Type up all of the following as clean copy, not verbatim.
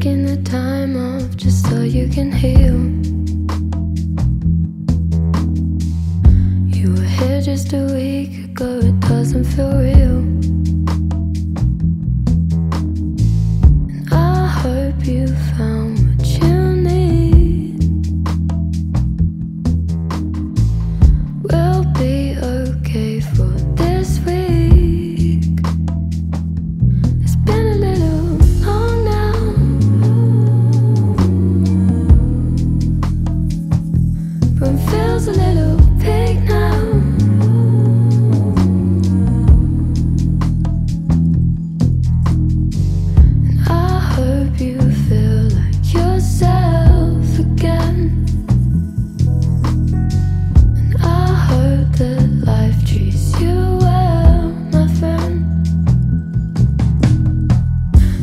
taking the time off just so you can heal. You were here just a week ago, it doesn't feel real. And I hope you found what you need. We'll be okay for this week. Feels a little big now. And I hope you feel like yourself again. And I hope that life treats you well, my friend.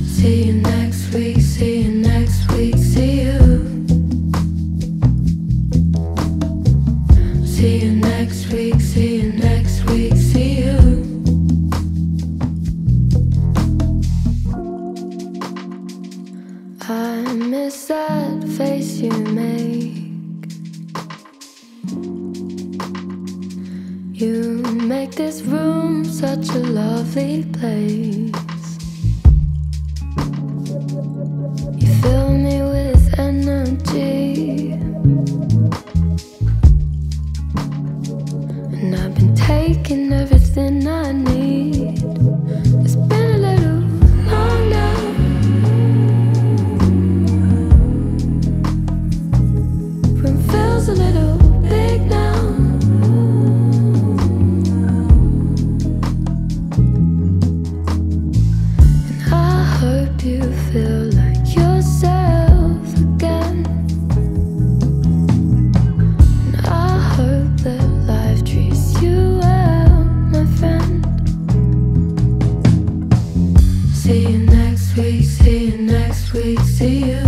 See you next week, see you next week, see you. See you next week, see you next week, see you. I miss that face you make. You make this room such a lovely place. You fill me with energy. And I've been taking everything I need. It's been a little long now. Room feels a little big now. And I hope you feel like yourself again. And I hope that you well, my friend. See you next week, see you next week, see you.